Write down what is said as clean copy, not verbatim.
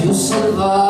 Più salvato.